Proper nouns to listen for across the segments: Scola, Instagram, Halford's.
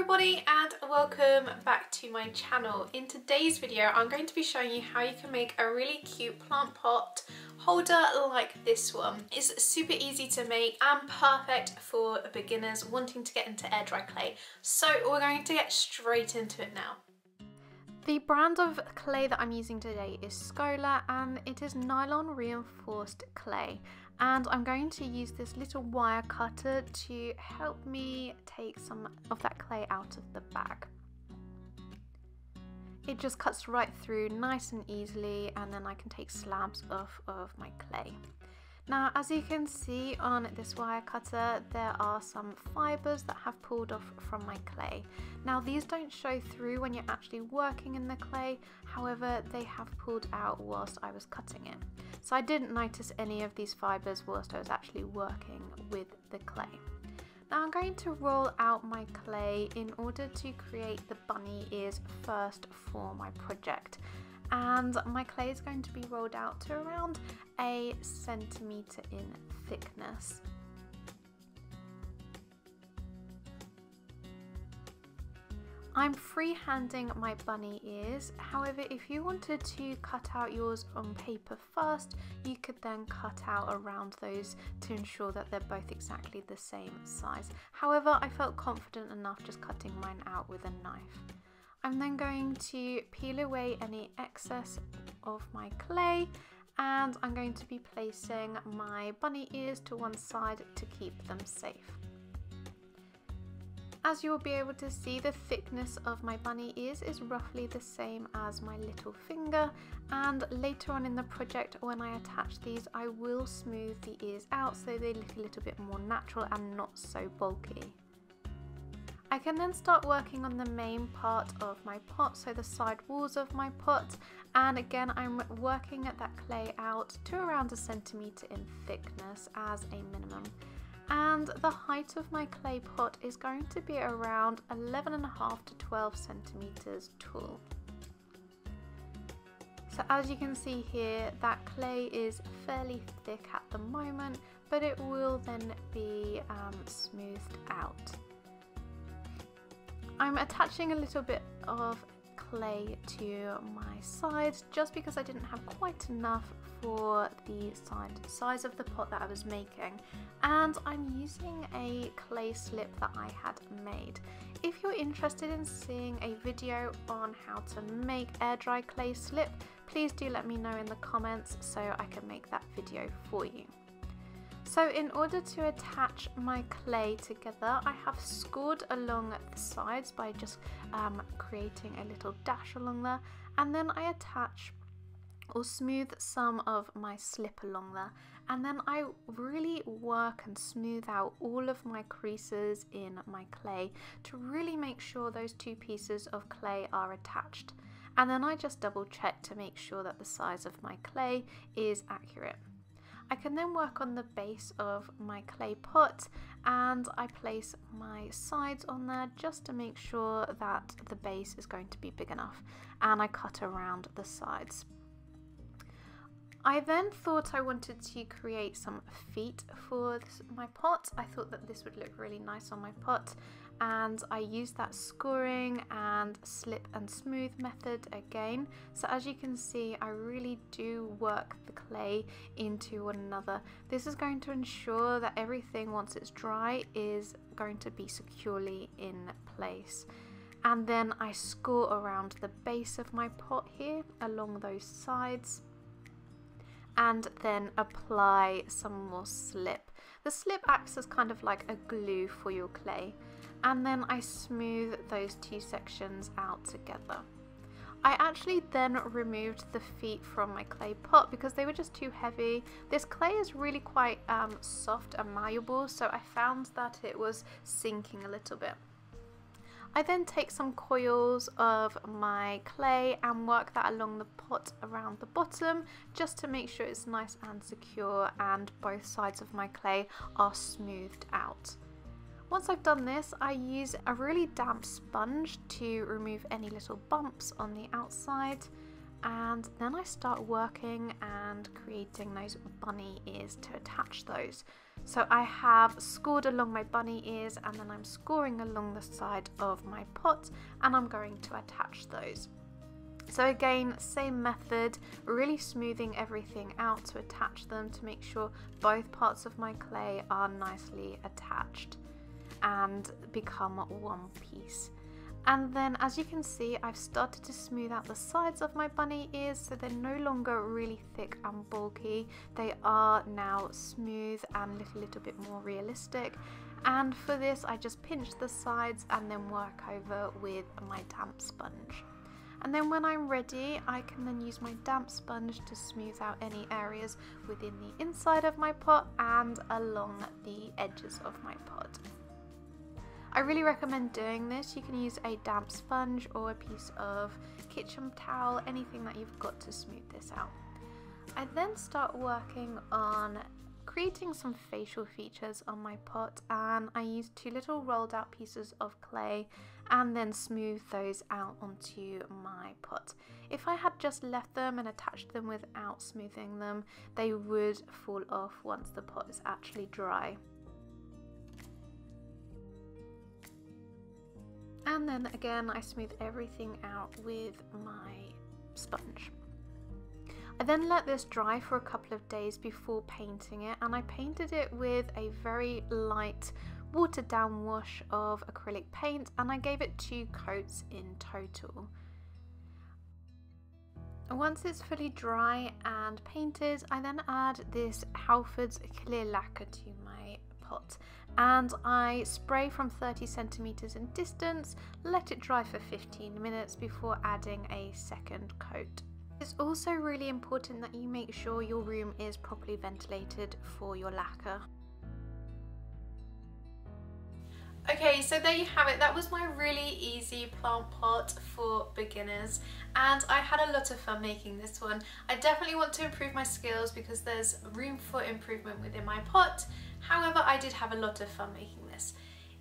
everybody and welcome back to my channel. In today's video I'm going to be showing you how you can make a really cute plant pot holder like this one. It's super easy to make and perfect for beginners wanting to get into airdry clay. So we're going to get straight into it now. The brand of clay that I'm using today is Scola and it is nylon reinforced clay. And I'm going to use this little wire cutter to help me take some of that clay out of the bag. It just cuts right through nice and easily, and then I can take slabs off of my clay. Now, as you can see on this wire cutter, there are some fibres that have pulled off from my clay. Now, these don't show through when you're actually working in the clay, however, they have pulled out whilst I was cutting it. So I didn't notice any of these fibres whilst I was actually working with the clay. Now I'm going to roll out my clay in order to create the bunny ears first for my project. And my clay is going to be rolled out to around 1 centimetre in thickness. I'm freehanding my bunny ears, however if you wanted to cut out yours on paper first, you could then cut out around those to ensure that they're both exactly the same size. However, I felt confident enough just cutting mine out with a knife. I'm then going to peel away any excess of my clay and I'm going to be placing my bunny ears to one side to keep them safe. As you'll be able to see, the thickness of my bunny ears is roughly the same as my little finger, and later on in the project when I attach these I will smooth the ears out so they look a little bit more natural and not so bulky. I can then start working on the main part of my pot, so the side walls of my pot, and again I'm working at that clay out to around 1 centimetre in thickness as a minimum. And the height of my clay pot is going to be around 11.5 to 12 centimetres tall. So as you can see here, that clay is fairly thick at the moment, but it will then be smoothed out. I'm attaching a little bit of clay to my sides just because I didn't have quite enough for the size of the pot that I was making, and I'm using a clay slip that I had made. If you're interested in seeing a video on how to make airdry clay slip, please do let me know in the comments so I can make that video for you. So in order to attach my clay together, I have scored along the sides by just creating a little dash along there, and then I attach or smooth some of my slip along there, and then I really work and smooth out all of my creases in my clay to really make sure those two pieces of clay are attached, and then I just double check to make sure that the size of my clay is accurate. I can then work on the base of my clay pot and I place my sides on there just to make sure that the base is going to be big enough, and I cut around the sides. I then thought I wanted to create some feet for my pot. I thought that this would look really nice on my pot, and I used that scoring and slip and smooth method again. So as you can see, I really do work the clay into one another. This is going to ensure that everything, once it's dry, is going to be securely in place. And then I score around the base of my pot here along those sides, and then apply some more slip. The slip acts as kind of like a glue for your clay, and then I smooth those two sections out together. I actually then removed the feet from my clay pot because they were just too heavy. This clay is really quite soft and malleable, so I found that it was sinking a little bit. I then take some coils of my clay and work that along the pot around the bottom just to make sure it's nice and secure and both sides of my clay are smoothed out. Once I've done this, I use a really damp sponge to remove any little bumps on the outside, and then I start working and creating those bunny ears to attach those. So I have scored along my bunny ears, and then I'm scoring along the side of my pot, and I'm going to attach those. So again, same method, really smoothing everything out to attach them to make sure both parts of my clay are nicely attached and become one piece. And then, as you can see, I've started to smooth out the sides of my bunny ears, so they're no longer really thick and bulky. They are now smooth and a little bit more realistic. And for this, I just pinch the sides and then work over with my damp sponge. And then when I'm ready, I can then use my damp sponge to smooth out any areas within the inside of my pot and along the edges of my pot. I really recommend doing this. You can use a damp sponge or a piece of kitchen towel, anything that you've got to smooth this out. I then start working on creating some facial features on my pot, and I use two little rolled out pieces of clay and then smooth those out onto my pot. If I had just left them and attached them without smoothing them, they would fall off once the pot is actually dry. And then again, I smooth everything out with my sponge. I then let this dry for a couple of days before painting it, and I painted it with a very light watered down wash of acrylic paint, and I gave it 2 coats in total. Once it's fully dry and painted, I then add this Halford's clear lacquer to my pot, and I spray from 30 centimeters in distance, let it dry for 15 minutes before adding a second coat. It's also really important that you make sure your room is properly ventilated for your lacquer. Okay, so there you have it. That was my really easy plant pot for beginners, and I had a lot of fun making this one. I definitely want to improve my skills because there's room for improvement within my pot. However, I did have a lot of fun making this.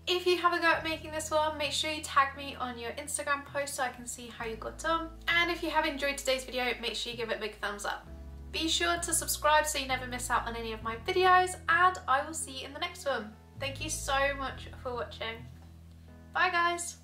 If you have a go at making this one, make sure you tag me on your Instagram post so I can see how you got on. And if you have enjoyed today's video, make sure you give it a big thumbs up. Be sure to subscribe so you never miss out on any of my videos, and I will see you in the next one. Thank you so much for watching. Bye guys!